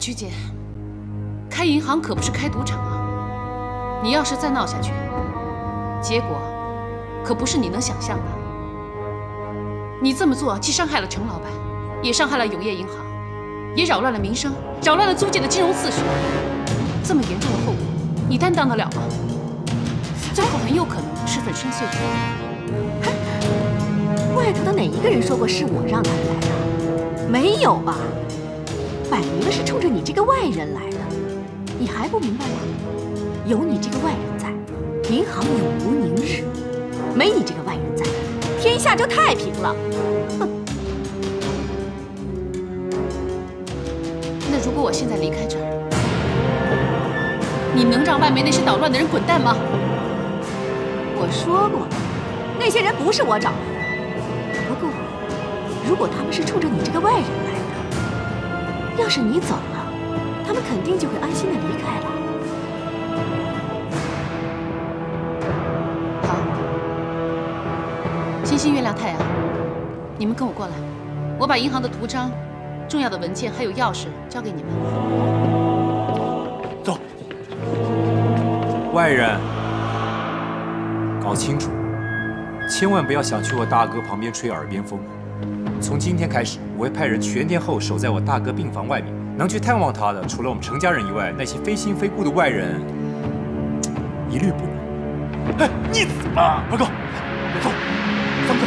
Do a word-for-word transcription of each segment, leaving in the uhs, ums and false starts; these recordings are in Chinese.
曲姐，开银行可不是开赌场啊！你要是再闹下去，结果可不是你能想象的。你这么做既伤害了程老板，也伤害了永业银行，也扰乱了民生，扰乱了租界的金融秩序。这么严重的后果，你担当得了吗？最后很有可能是粉身碎骨。哼，外头的哪一个人说过是我让他们来的？没有吧？ 摆明了是冲着你这个外人来的，你还不明白吗？有你这个外人在，银行永无宁日；没你这个外人在，天下就太平了。哼！那如果我现在离开这儿，你能让外面那些捣乱的人滚蛋吗？我说过了，那些人不是我找的。不过，如果他们是冲着你这个外人来的， 要是你走了，他们肯定就会安心的离开了。好，星星、月亮、太阳，你们跟我过来，我把银行的图章、重要的文件还有钥匙交给你们。走。外人，搞清楚，千万不要想去我大哥旁边吹耳边风。 从今天开始，我会派人全天候守在我大哥病房外面。能去探望他的，除了我们程家人以外，那些非亲非故的外人，一律不能。哎，你死吧，老公，走，咱们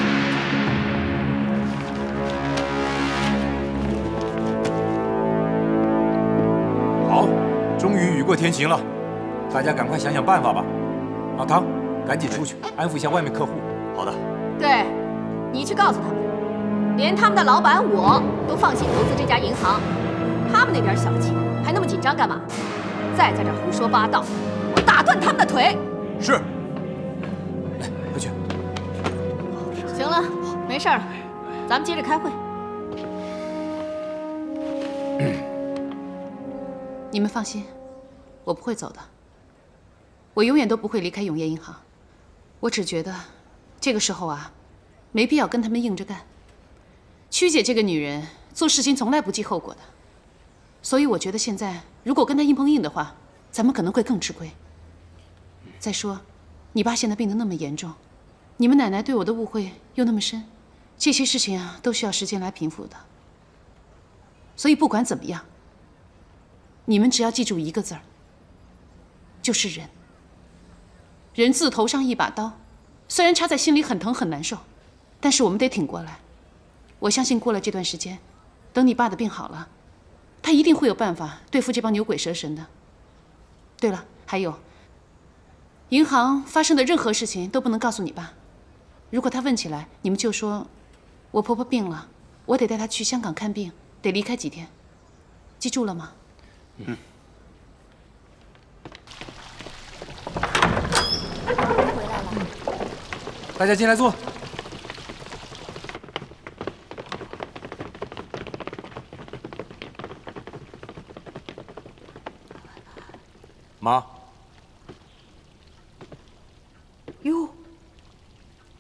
走。好，终于雨过天晴了，大家赶快想想办法吧。老唐，赶紧出去安抚一下外面客户。好的。对，你去告诉他们。 连他们的老板我都放心投资这家银行，他们那点小气还那么紧张干嘛？再在这胡说八道，我打断他们的腿！是。来，回去。行了，没事了，咱们接着开会。你们放心，我不会走的。我永远都不会离开永业银行。我只觉得，这个时候啊，没必要跟他们硬着干。 曲姐这个女人做事情从来不计后果的，所以我觉得现在如果跟她硬碰硬的话，咱们可能会更吃亏。再说，你爸现在病得那么严重，你们奶奶对我的误会又那么深，这些事情啊都需要时间来平复的。所以不管怎么样，你们只要记住一个字儿，就是忍。人字头上一把刀，虽然插在心里很疼很难受，但是我们得挺过来。 我相信过了这段时间，等你爸的病好了，他一定会有办法对付这帮牛鬼蛇神的。对了，还有，银行发生的任何事情都不能告诉你爸。如果他问起来，你们就说，我婆婆病了，我得带她去香港看病，得离开几天。记住了吗？嗯。回来了。大家进来坐。 妈，哟，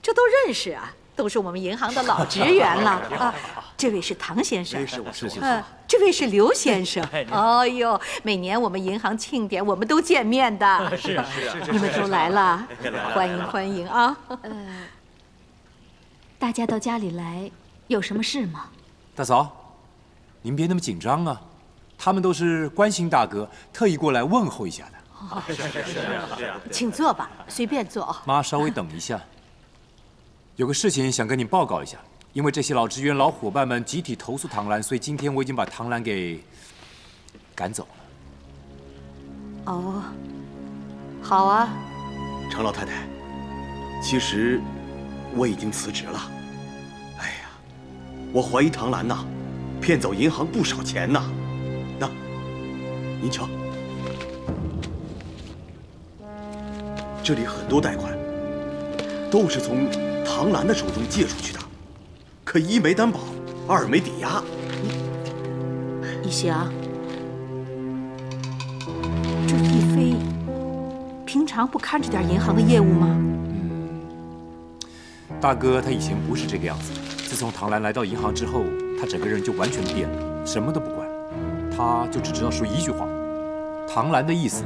这都认识啊，都是我们银行的老职员了啊。这位是唐先生，是我是先生。这位是刘先生。哦呦，每年我们银行庆典，我们都见面的。是啊是啊，你们都来了，欢迎欢迎啊。呃，大家到家里来，有什么事吗？大嫂，您别那么紧张啊。 他们都是关心大哥，特意过来问候一下的。哦，是是是是，请坐吧，随便坐啊。妈，稍微等一下，有个事情想跟你报告一下。因为这些老职员、老伙伴们集体投诉唐兰，所以今天我已经把唐兰给赶走了。哦，好啊。程老太太，其实我已经辞职了。哎呀，我怀疑唐兰呐，骗走银行不少钱呐。 您瞧，这里很多贷款都是从唐兰的手中借出去的，可一没担保，二没抵押。你，一翔，这一飞平常不看着点银行的业务吗？嗯，大哥他以前不是这个样子，自从唐兰来到银行之后，他整个人就完全变了，什么都不管。他就只知道说一句话：“唐兰的意思，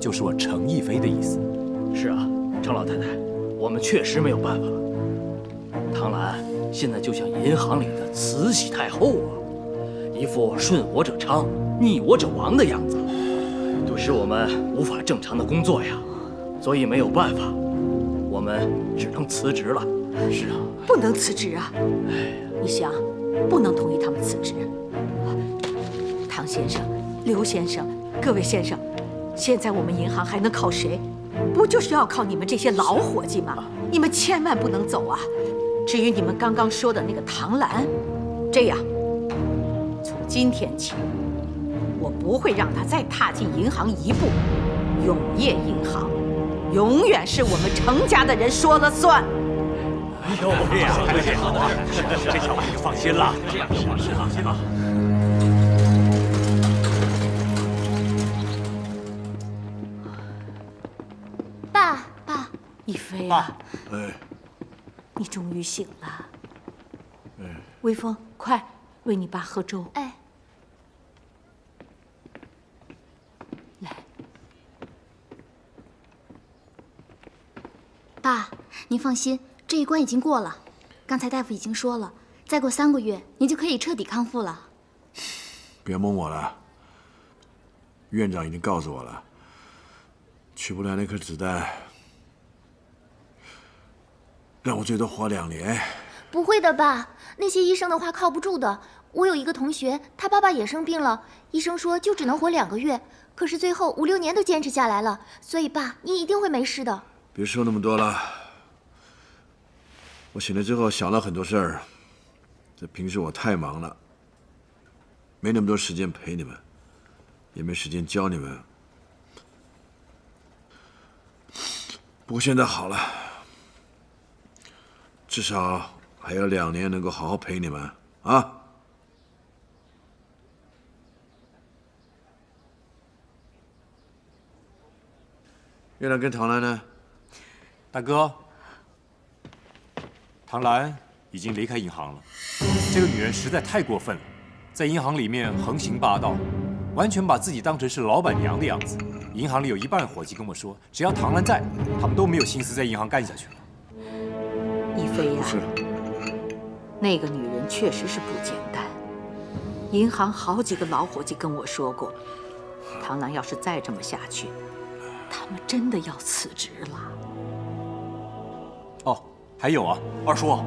就是我程逸飞的意思。”是啊，程老太太，我们确实没有办法了。唐兰现在就像银行里的慈禧太后啊，一副顺我者昌，逆我者亡的样子，这使我们无法正常的工作呀。所以没有办法，我们只能辞职了。是啊，不能辞职啊！你想，不能同意他们辞职。 唐先生、刘先生、各位先生，现在我们银行还能靠谁？不就是要靠你们这些老伙计吗？你们千万不能走啊！至于你们刚刚说的那个唐兰，这样，从今天起，我不会让他再踏进银行一步。永业银行，永远是我们程家的人说了算。 哎呦，这样太好了，这下我就放心了。这样我是放心了。爸爸，逸飞啊，哎，你终于醒了。嗯，微风，快为你爸喝粥。哎，来，爸，您放心。 这一关已经过了，刚才大夫已经说了，再过三个月您就可以彻底康复了。别蒙我了，院长已经告诉我了，取不来那颗子弹，让我最多花两年。不会的，爸，那些医生的话靠不住的。我有一个同学，他爸爸也生病了，医生说就只能活两个月，可是最后五六年都坚持下来了。所以，爸，您一定会没事的。别说那么多了。 我醒来之后想了很多事儿，这平时我太忙了，没那么多时间陪你们，也没时间教你们。不过现在好了，至少还有两年能够好好陪你们啊！月亮跟唐兰呢？大哥。 唐兰已经离开银行了，这个女人实在太过分了，在银行里面横行霸道，完全把自己当成是老板娘的样子。银行里有一半伙计跟我说，只要唐兰在，他们都没有心思在银行干下去了。逸飞呀，是，那个女人确实是不简单。银行好几个老伙计跟我说过，唐兰要是再这么下去，他们真的要辞职了。哦。 还有啊，二叔，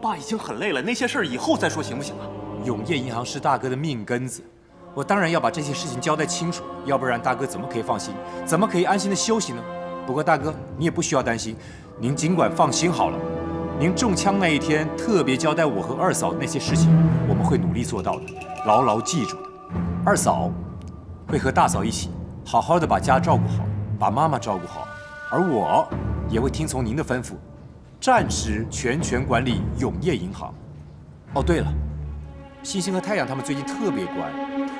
爸已经很累了，那些事儿以后再说行不行啊？永业银行是大哥的命根子，我当然要把这些事情交代清楚，要不然大哥怎么可以放心，怎么可以安心的休息呢？不过大哥，你也不需要担心，您尽管放心好了。您中枪那一天特别交代我和二嫂那些事情，我们会努力做到的，牢牢记住的。二嫂会和大嫂一起好好的把家照顾好，把妈妈照顾好，而我也会听从您的吩咐。 暂时全权管理永业银行。哦，对了，星星和太阳他们最近特别乖，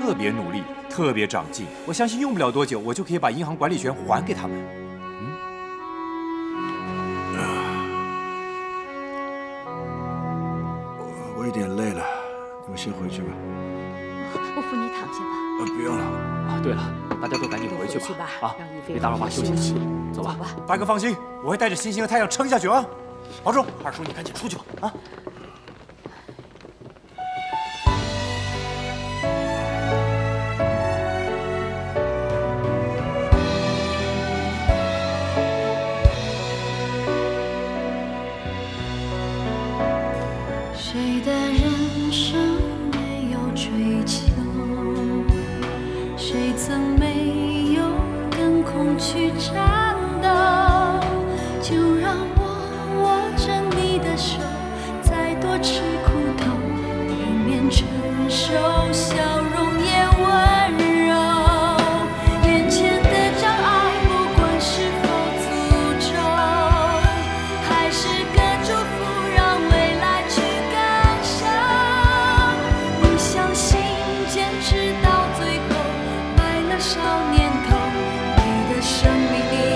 特别努力，特别长进。我相信用不了多久，我就可以把银行管理权还给他们。嗯，我有点累了，你们先回去吧。我扶你躺下吧。呃，不用了。啊，对了，大家都赶紧回去吧。啊，别打扰爸休息。走吧，大哥放心，我会带着星星和太阳撑下去啊。 保重，二叔，你赶紧出去吧！啊。 直到最后，白了少年头，你的生命里。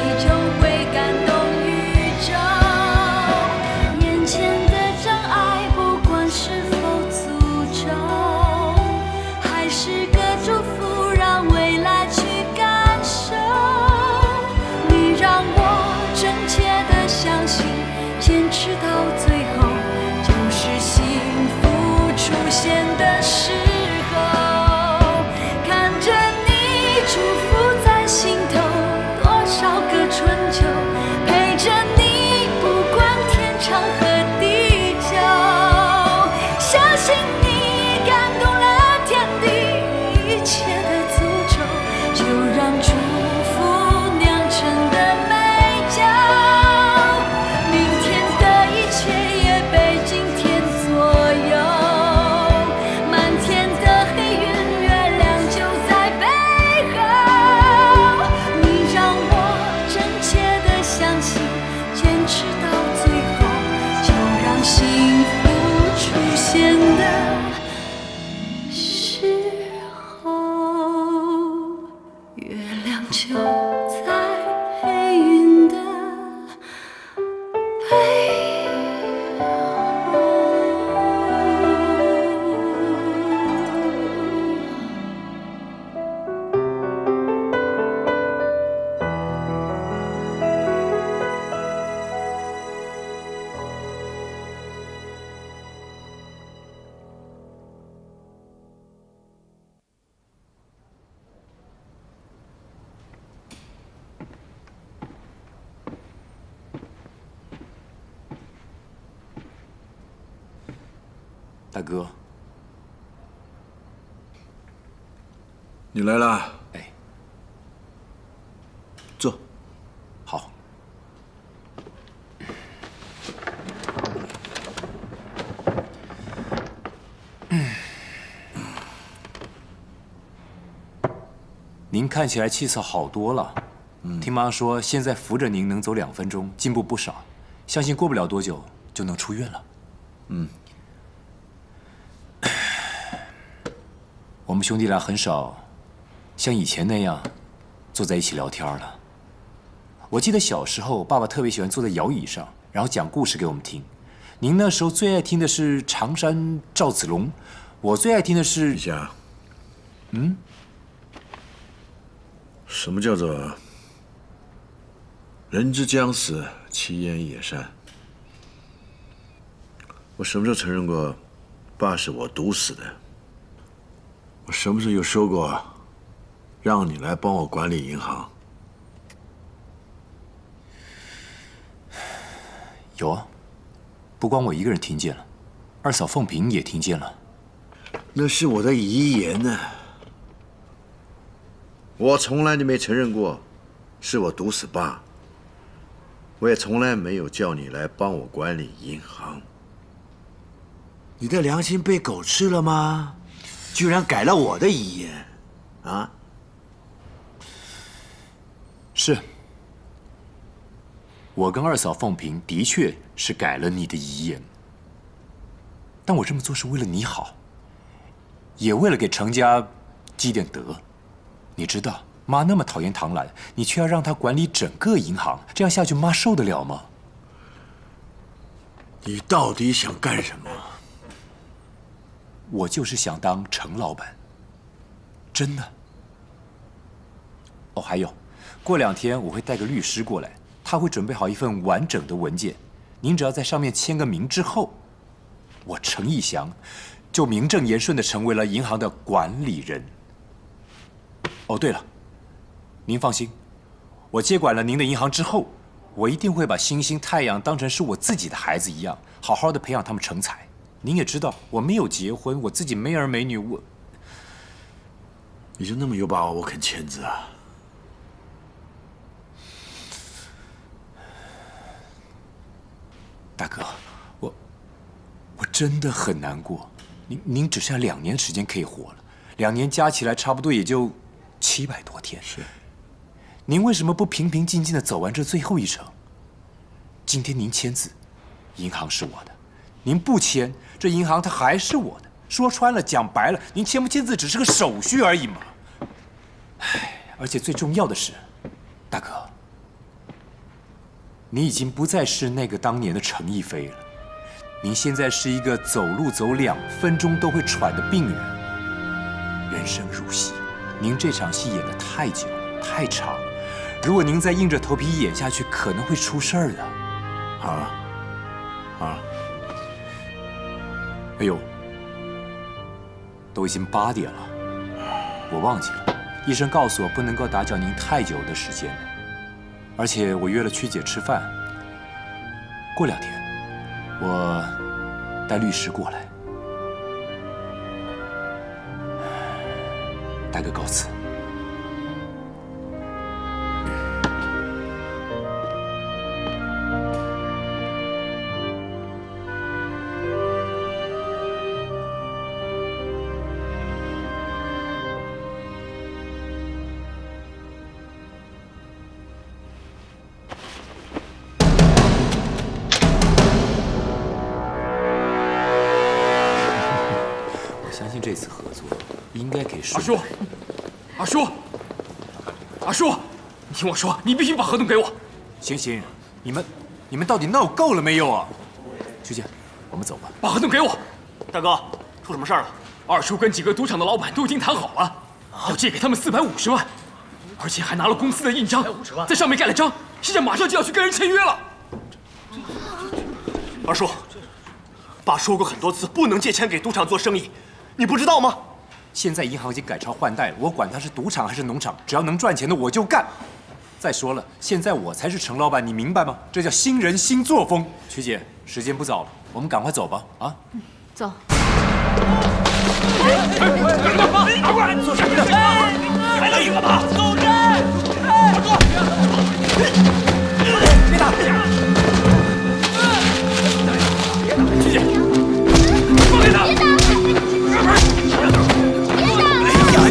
大哥，你来了。哎，坐。好。您看起来气色好多了。嗯、听妈说，现在扶着您能走两分钟，进步不少。相信过不了多久就能出院了。嗯。 我们兄弟俩很少像以前那样坐在一起聊天了。我记得小时候，爸爸特别喜欢坐在摇椅上，然后讲故事给我们听。您那时候最爱听的是常山赵子龙，我最爱听的是。李霞，嗯，什么叫做人之将死，其言也善？我什么时候承认过，爸是我毒死的？ 我什么时候有说过，让你来帮我管理银行？有啊，不光我一个人听见了，二嫂凤萍也听见了。那是我的遗言呢，我从来就没承认过，是我毒死爸。我也从来没有叫你来帮我管理银行。你的良心被狗吃了吗？ 居然改了我的遗言，啊！是，我跟二嫂凤萍的确是改了你的遗言，但我这么做是为了你好，也为了给程家积点德。你知道，妈那么讨厌唐兰，你却要让她管理整个银行，这样下去，妈受得了吗？你到底想干什么？ 我就是想当程老板，真的。哦，还有，过两天我会带个律师过来，他会准备好一份完整的文件，您只要在上面签个名之后，我程逸翔就名正言顺地成为了银行的管理人。哦，对了，您放心，我接管了您的银行之后，我一定会把星星、太阳当成是我自己的孩子一样，好好的培养他们成才。 您也知道，我没有结婚，我自己没儿没女，我……你就那么有把握我肯签字啊？大哥，我我真的很难过。您您只剩下两年时间可以活了，两年加起来差不多也就七百多天。是。您为什么不平平静静的走完这最后一程？今天您签字，银行是我的。 您不签，这银行它还是我的。说穿了，讲白了，您签不签字只是个手续而已嘛。哎，而且最重要的是，大哥，你已经不再是那个当年的程逸飞了，您现在是一个走路走两分钟都会喘的病人。人生如戏，您这场戏演得太久太长，如果您再硬着头皮演下去，可能会出事儿的。好了，好了。 哎呦，都已经八点了，我忘记了。医生告诉我不能够打搅您太久的时间，而且我约了曲姐吃饭。过两天我带律师过来，带个告辞。 阿叔，阿叔，阿叔，你听我说，你必须把合同给我。行行，你们，你们到底闹够了没有啊？徐姐，我们走吧。把合同给我。大哥，出什么事儿了？二叔跟几个赌场的老板都已经谈好了，要借给他们四百五十万，而且还拿了公司的印章，在上面盖了章。现在马上就要去跟人签约了。二叔，爸说过很多次，不能借钱给赌场做生意，你不知道吗？ 现在银行已经改朝换代了，我管他是赌场还是农场，只要能赚钱的我就干。再说了，现在我才是程老板，你明白吗？这叫新人新作风。曲姐，时间不早了，我们赶快走吧。啊，走。拿过来！做什么的？还能一个吗？走人！打住！别打！别打！谢谢。别打！别打！别打！别打！大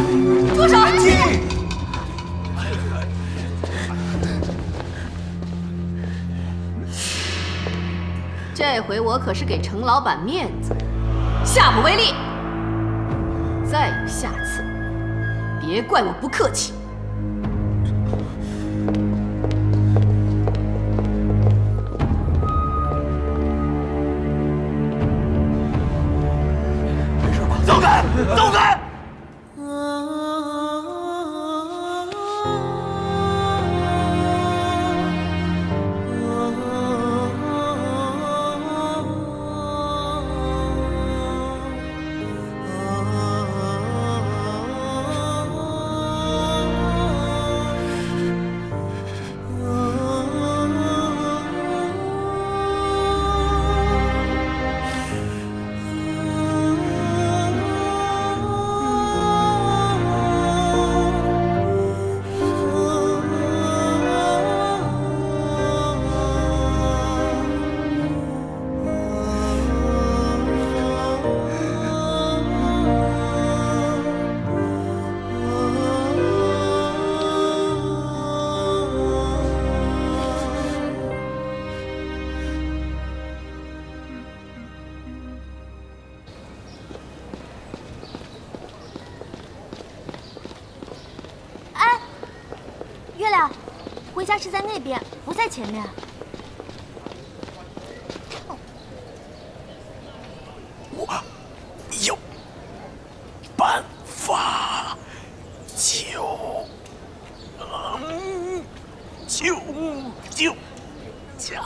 哥，住手！这回我可是给程老板面子。 下不为例，再有下次，别怪我不客气。没事吧？走开！走开！ 是在那边，不在前面。我有办法救，嗯，救救家，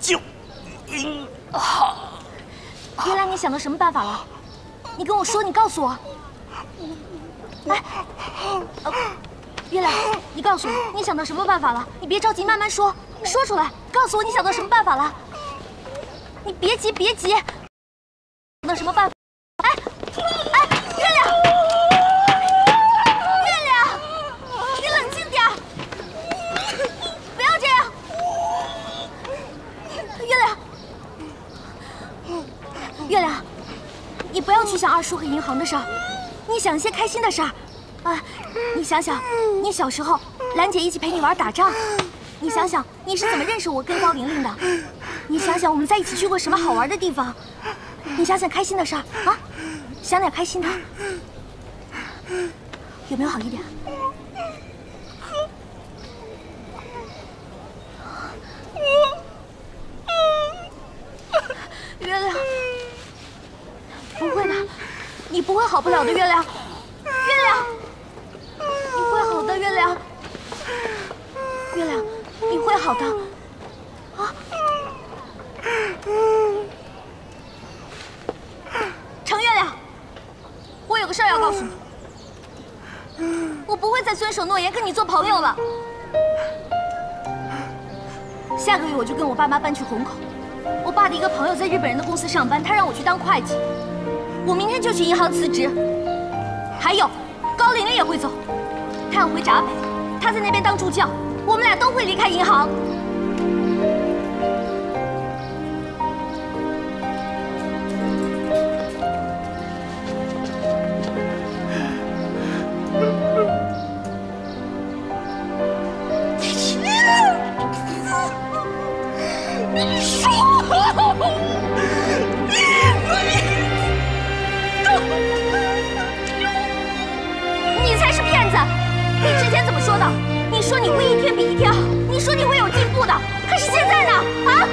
救银行。原来你想到什么办法了？你跟我说，你告诉我。哎，呃 月亮，你告诉我你想到什么办法了？你别着急，慢慢说，说出来。告诉我你想到什么办法了？你别急，别急。想到什么办法？哎，哎，月亮，月亮，你冷静点，不要这样。月亮，月亮，你不要去想二叔和银行的事儿，你想一些开心的事儿。 啊，你想想，你小时候，兰姐一起陪你玩打仗，你想想你是怎么认识我跟高玲玲的，你想想我们在一起去过什么好玩的地方，你想想开心的事儿啊，想点开心的，有没有好一点？月亮，不会吧？你不会好不了的，月亮。 月亮，你会好的，月亮。月亮，你会好的。啊！程月亮，我有个事儿要告诉你，我不会再遵守诺言跟你做朋友了。下个月我就跟我爸妈搬去虹口，我爸的一个朋友在日本人的公司上班，他让我去当会计，我明天就去银行辞职。 还有，高玲玲也会走，她要回闸北，她在那边当助教，我们俩都会离开银行。你说，你你你。 骗子！你之前怎么说的？你说你会一天比一天好，你说你会有进步的，可是现在呢？啊！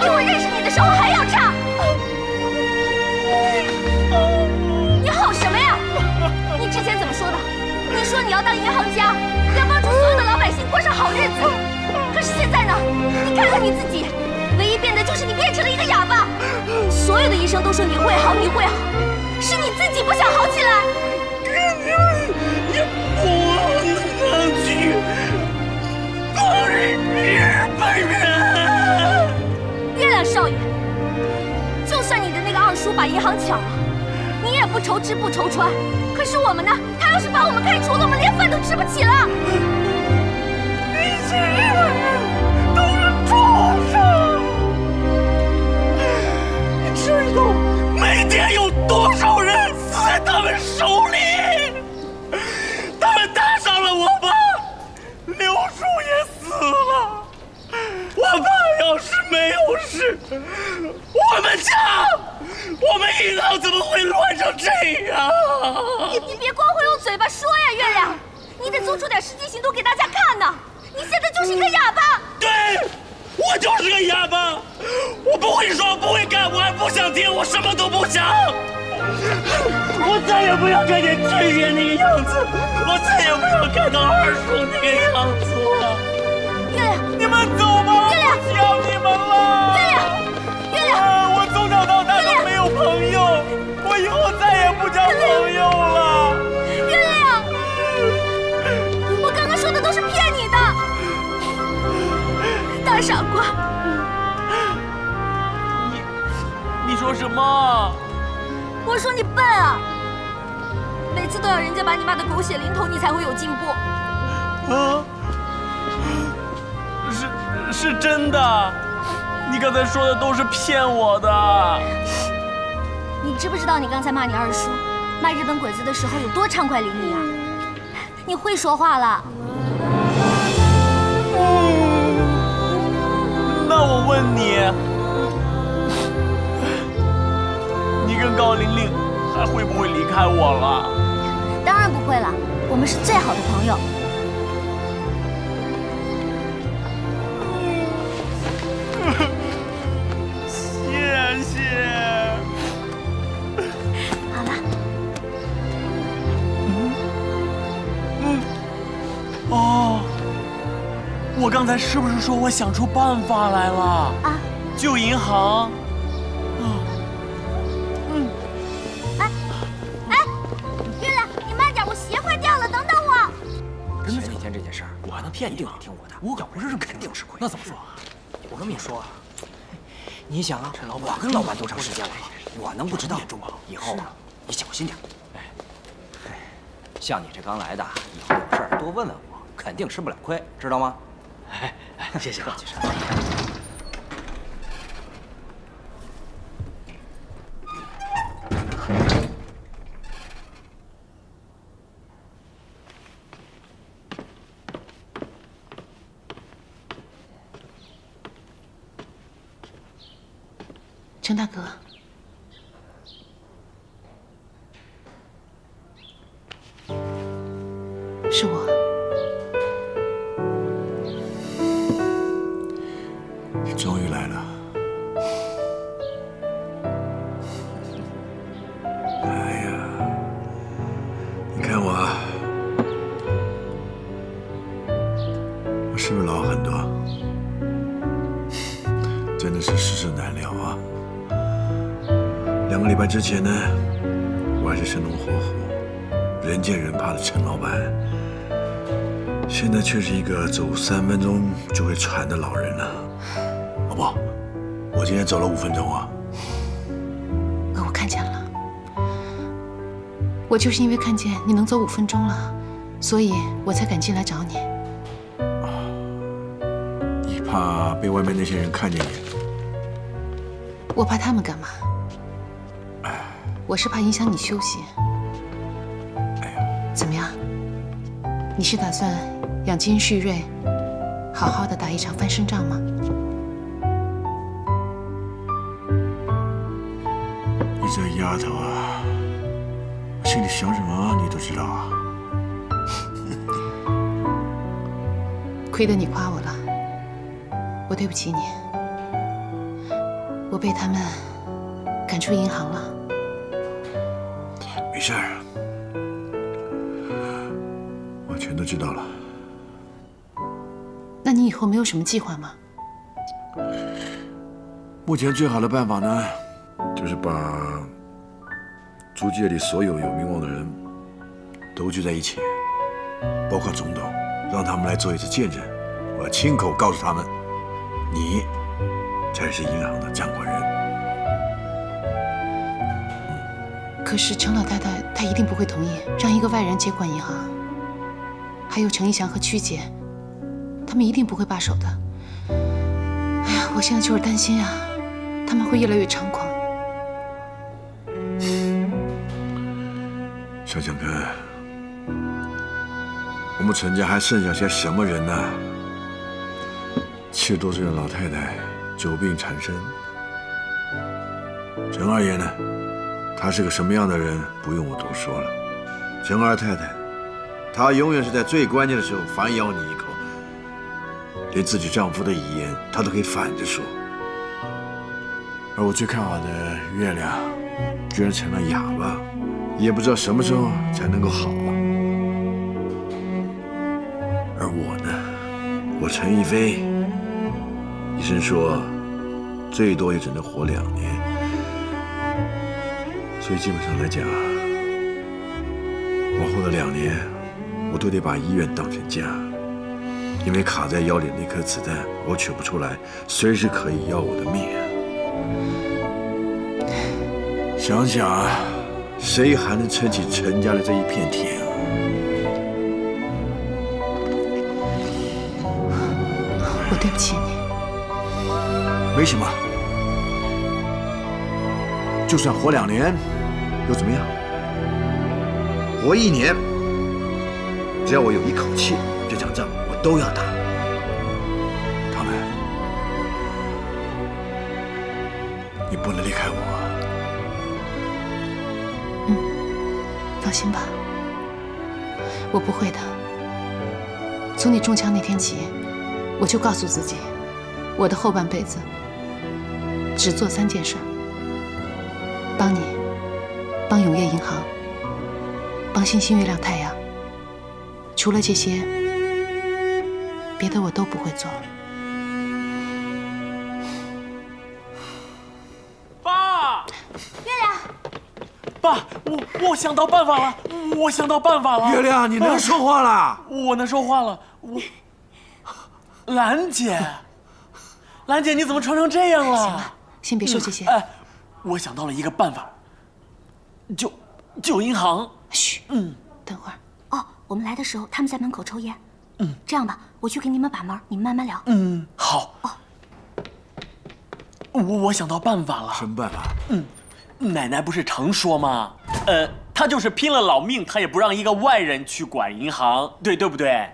比我认识你的时候还要差！你好什么呀？你之前怎么说的？你说你要当银行家，要帮助所有的老百姓过上好日子，可是现在呢？你看看你自己，唯一变的就是你变成了一个哑巴。所有的医生都说你会好，你会好，是你自己不想好起来。 我是日本人，月亮少爷，银行抢了，你也不愁吃不愁穿。可是我们呢？他要是把我们开除了，我们连饭都吃不起了。你这些人都是畜生！你知道每天有多少人死在他们手里？他们搭上了我吧，柳树也死了。 我爸要是没有事，我们家、我们银行怎么会乱成这样？你你别光会用嘴巴说呀，月亮，你得做出点实际行动给大家看呢。你现在就是一个哑巴。对，我就是个哑巴，我不会说，不会干，我还不想听，我什么都不想。我再也不要看见娟姐那个样子，我再也不要看到二叔那个样子了。 月亮，你们走吧！月亮，求你们了！月亮，月亮，我从小到大都没有朋友，我以后再也不交朋友了。月亮，我刚刚说的都是骗你的，大傻瓜！你你说什么？我说你笨啊！每次都要人家把你骂得狗血淋头，你才会有进步。啊？ 是真的，你刚才说的都是骗我的。你知不知道你刚才骂你二叔、骂日本鬼子的时候有多畅快淋漓啊？你会说话了。那我问你，你跟高玲玲还会不会离开我了？当然不会了，我们是最好的朋友。 谢谢。好了。嗯嗯。哦，我刚才是不是说我想出办法来了？啊。救银行。啊。嗯。哎哎，月亮，你慢点，我鞋快掉了，等等我。前几天这件事儿，我还能骗你？一定得听我的。我要不是肯定吃亏。那怎么说？我跟你说啊。 你想啊，老板，我跟老板多长时间了？我能不知道？以后啊，你小心点。哎，像你这刚来的，以后有事儿多问问我，肯定吃不了亏，知道吗？哎，谢谢啊，谢谢。程大哥，是我。你终于来了。哎呀，你看我，我是不是老很多？真的是世事难料啊。 两个礼拜之前呢，我还是生龙活虎、人见人怕的陈老板，现在却是一个走三分钟就会喘的老人了。老婆，我今天走了五分钟啊。我看见了，我就是因为看见你能走五分钟了，所以我才敢进来找你。你怕被外面那些人看见你？我怕他们干嘛？ 我是怕影响你休息。哎呀，怎么样？你是打算养精蓄锐，好好的打一场翻身仗吗？你这丫头啊，我心里想什么你都知道啊。亏得你夸我了，我对不起你。我被他们赶出银行了。 没事儿，我全都知道了。那你以后没有什么计划吗？目前最好的办法呢，就是把租界里所有有名望的人都聚在一起，包括总统，让他们来做一次见证。我要亲口告诉他们，你才是银行的掌管人。可是程老太太她一定不会同意让一个外人接管银行。还有程逸翔和曲姐，他们一定不会罢手的。哎呀，我现在就是担心啊，他们会越来越猖狂。小江根，我们程家还剩下些什么人呢？七十多岁的老太太久病缠身，程二爷呢？她是个什么样的人，不用我多说了。程二太太，她永远是在最关键的时候反咬你一口，连自己丈夫的遗言她都可以反着说。而我最看好的月亮，居然成了哑巴。 也不知道什么时候才能够好啊！而我呢，我陈逸飞，医生说最多也只能活两年，所以基本上来讲，往后的两年，我都得把医院当成家，因为卡在腰里那颗子弹，我取不出来，随时可以要我的命啊！想想啊。 谁还能撑起陈家的这一片天啊？我对不起你。没什么，就算活两年又怎么样？活一年，只要我有一口气，这场仗我都要打。唐兰，你不能离开我。 放心吧，我不会的。从你中枪那天起，我就告诉自己，我的后半辈子只做三件事：帮你，帮永业银行，帮星星、月亮、太阳。除了这些，别的我都不会做。 爸，我我想到办法了，我想到办法了。月亮，你能说话了？我能说话了。我，兰姐，兰姐，你怎么穿成这样了？行了，先别说这些。哎，我想到了一个办法，就就银行。嘘，嗯，等会儿。哦，我们来的时候他们在门口抽烟。嗯，这样吧，我去给你们把门，你们慢慢聊。嗯，好。哦，我我想到办法了。什么办法？嗯。 奶奶不是常说吗？呃，她就是拼了老命，她也不让一个外人去管银行，对对不对？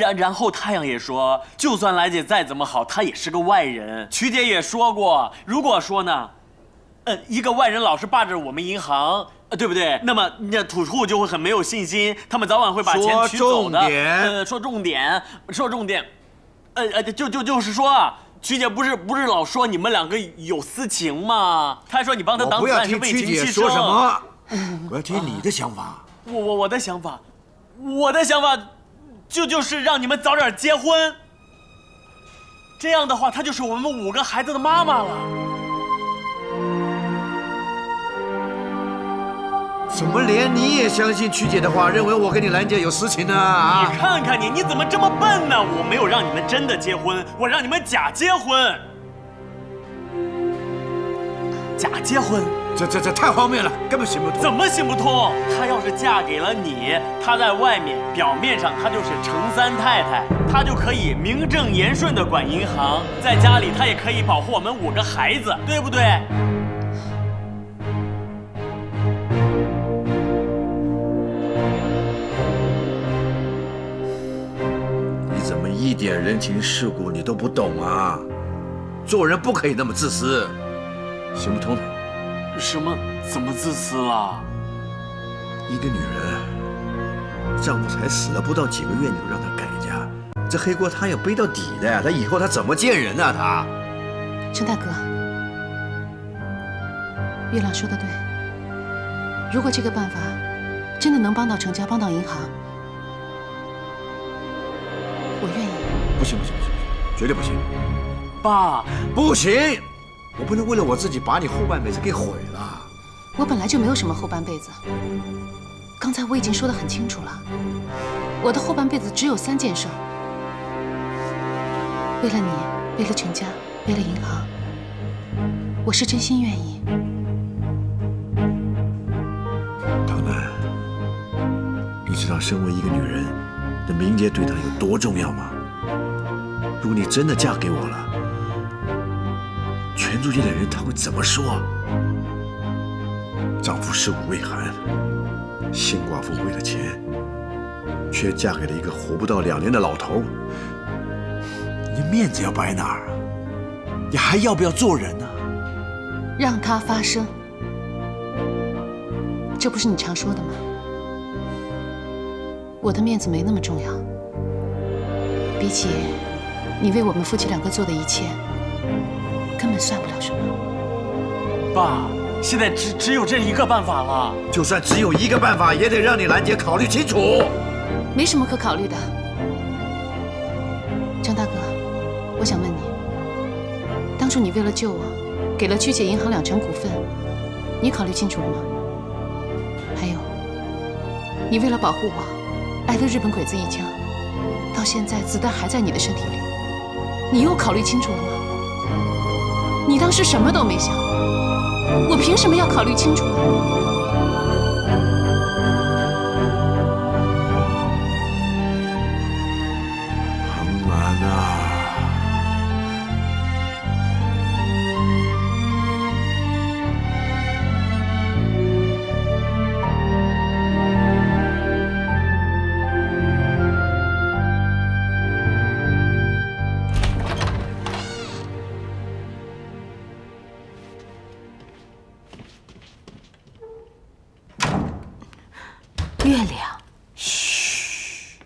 然然后太阳也说，就算兰姐再怎么好，她也是个外人。曲姐也说过，如果说呢，呃，一个外人老是霸着我们银行，呃，对不对？那么那土著就会很没有信心，他们早晚会把钱取走的。说重点，呃，说重点，说重点，呃呃，就就就是说。 曲姐不是不是老说你们两个有私情吗？她说你帮她挡子弹是为情牺牲。我不要听曲姐说什么，我要听你的想法。我我我的想法，我的想法，就就是让你们早点结婚。这样的话，她就是我们五个孩子的妈妈了。怎么连你也相信曲姐的话，认为我跟你兰姐有私情呢？啊！你看看你，你怎么这么笨呢？我没有让你们真的结婚，我让你们假结婚。假结婚，这这这太荒谬了，根本行不通。怎么行不通？她要是嫁给了你，她在外面表面上她就是程三太太，她就可以名正言顺的管银行，在家里她也可以保护我们五个孩子，对不对？ 怎么一点人情世故你都不懂啊？做人不可以那么自私，行不通的。什么？怎么自私了？一个女人，丈夫才死了不到几个月，你就让她改嫁，这黑锅她要背到底的。她以后她怎么见人啊？她。程大哥，月亮说的对。如果这个办法真的能帮到程家，帮到银行。 我愿意。不行不行不行，绝对不行！爸，不行！我不能为了我自己把你后半辈子给毁了。我本来就没有什么后半辈子，刚才我已经说得很清楚了。我的后半辈子只有三件事：为了你，为了程家，为了银行。我是真心愿意。你知道身为一个女人的名节对她有多重要吗？如果你真的嫁给我了，全朱家的人他会怎么说？丈夫尸骨未寒，新寡妇为了钱，却嫁给了一个活不到两年的老头，你面子要摆哪儿啊？你还要不要做人呢？让它发生，这不是你常说的吗？ 我的面子没那么重要，比起你为我们夫妻两个做的一切，根本算不了什么。爸，现在只只有这一个办法了。就算只有一个办法，也得让你兰姐考虑清楚。没什么可考虑的，张大哥，我想问你，当初你为了救我，给了曲姐银行两成股份，你考虑清楚了吗？还有，你为了保护我。 挨了日本鬼子一枪，到现在子弹还在你的身体里，你又考虑清楚了吗？你当时什么都没想，我凭什么要考虑清楚呢？彭兰啊！ 月亮，嘘，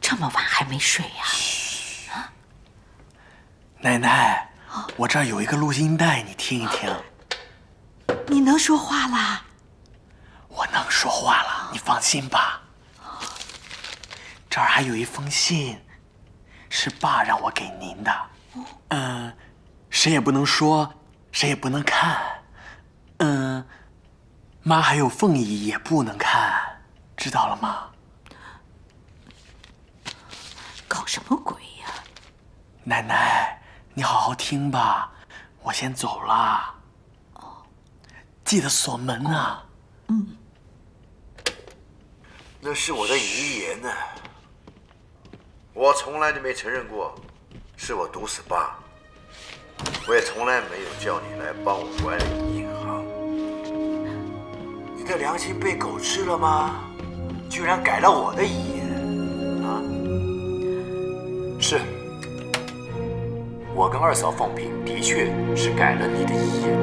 这么晚还没睡呀？啊，奶奶，我这儿有一个录音带，你听一听。你能说话啦？我能说话了，你放心吧。这儿还有一封信，是爸让我给您的。嗯，谁也不能说，谁也不能看。嗯。 妈还有凤姨也不能看，知道了吗？搞什么鬼呀！奶奶，你好好听吧，我先走了。哦，记得锁门啊。嗯。那是我的遗言呢，我从来就没承认过是我毒死爸，我也从来没有叫你来帮我管理银行。 这良心被狗吃了吗？居然改了我的遗言啊！是，我跟二嫂凤萍的确是改了你的遗言。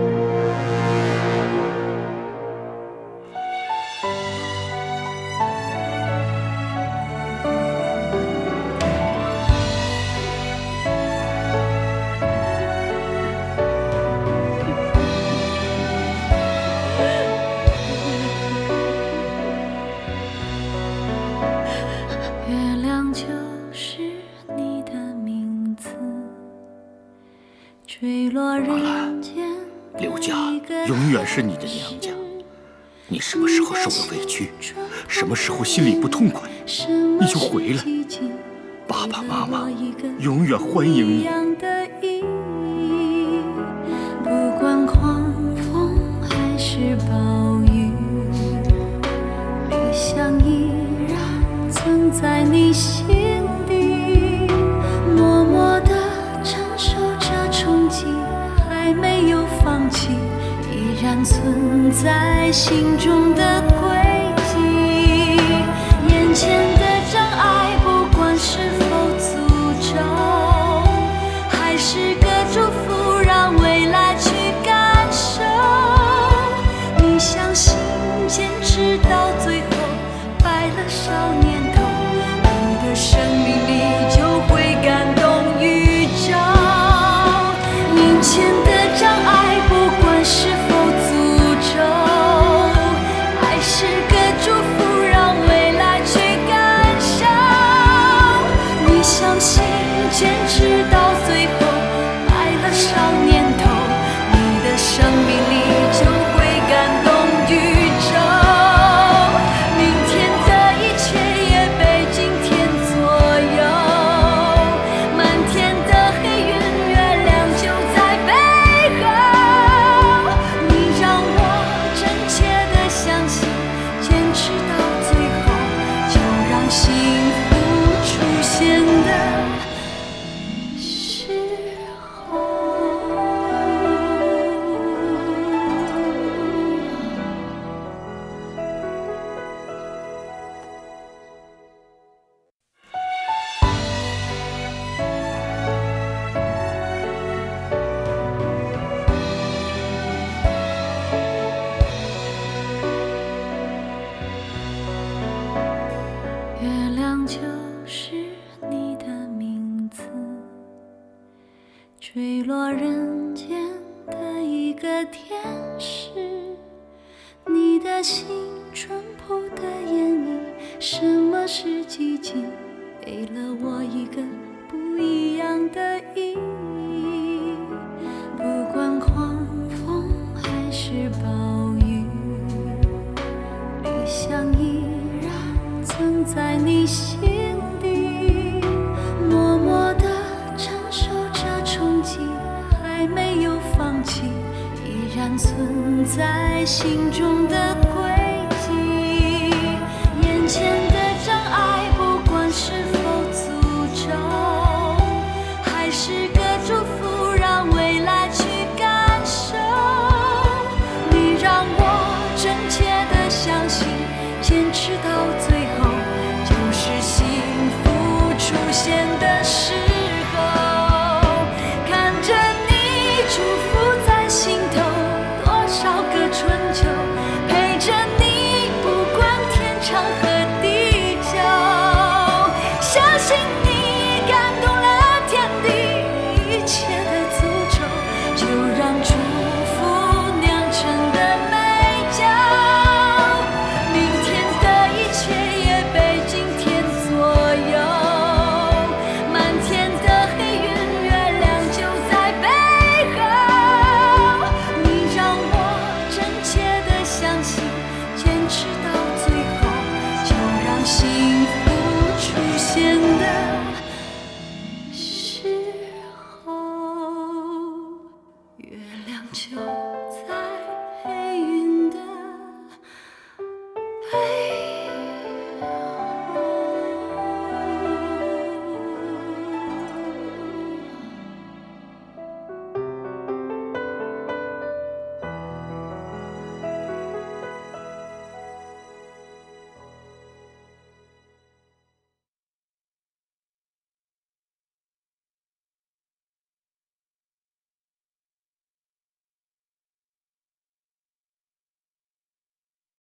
是你的娘家，你什么时候受了委屈，什么时候心里不痛快，你就回来，爸爸妈妈永远欢迎你。不管狂风还是暴雨，理想依然存在你心底，默默地承受着冲击，还没有放弃。 依然存在心中的轨迹，眼前的障碍，不管是否诅咒，还是个祝福，让未来去感受。你相信，坚持到最后，白了少年头，你的生命里就会感动宇宙。眼前的障碍，不管是否。 是个祝福，让未来去改。坠落人间的一个天使，你的心淳朴的眼里，什么是寂静？给了我一个不一样的意义。不管狂风还是暴雨，理想依然曾在你心。 存在心中的轨迹，眼前的障碍，不管是否诅咒，还是个祝福，让未来去感受。你让我真切的相信，坚持到最后，就是幸福出现的时候。看着你祝福在心头。 少个春秋，陪着你，不管天长和地久。相信你感动了天地，一切的诅咒，就让祝福酿成的美酒。明天的一切也被今天左右，满天的黑云，月亮就在背后。你让我。 相信，坚持到最后，就让幸福出现的时候，月亮就。